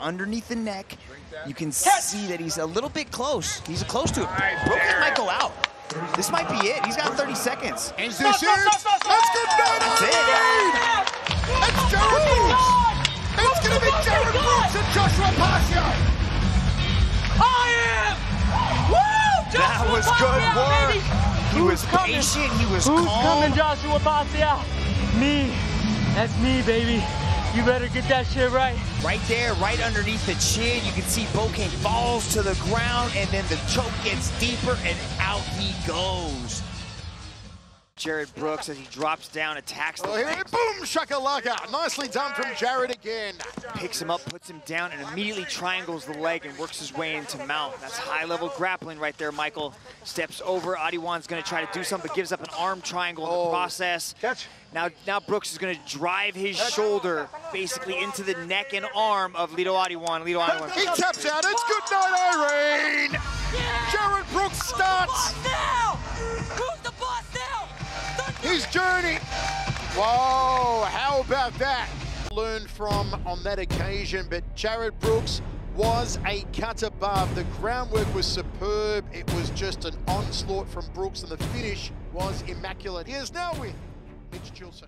underneath the neck. You can see that he's a little bit close. He's close to it. Brooks might go out. This might be it. He's got 30 seconds. Ends this year. That's good night. That's it. It's Jarred Brooks. It's going to be Jarred Brooks and Joshua Pacio. That was good work. He was patient. He was calm. Who's coming, Joshua Pacio? Me. That's me, baby. You better get that shit right. Right there, right underneath the chin, you can see Volkan falls to the ground, and then the choke gets deeper, and out he goes. Jarred Brooks, as he drops down, attacks the leg. Boom, shakalaka. Nicely done from Jarred again. Picks him up, puts him down, and immediately triangles the leg and works his way into mount. That's high-level grappling right there, Michael. Steps over. Adiwang's going to try to do something, but gives up an arm triangle in the process. Catch. Now Brooks is going to drive his shoulder basically into the neck and arm of Lito Adiwang. Lito Adiwang. He taps out. It's good night, Irene. Yeah. Jarred Brooks starts. His journey. Whoa, how about that? Learned from on that occasion, but Jarred Brooks was a cut above. The groundwork was superb. It was just an onslaught from Brooks, and the finish was immaculate. He is now with Mitch Chilson.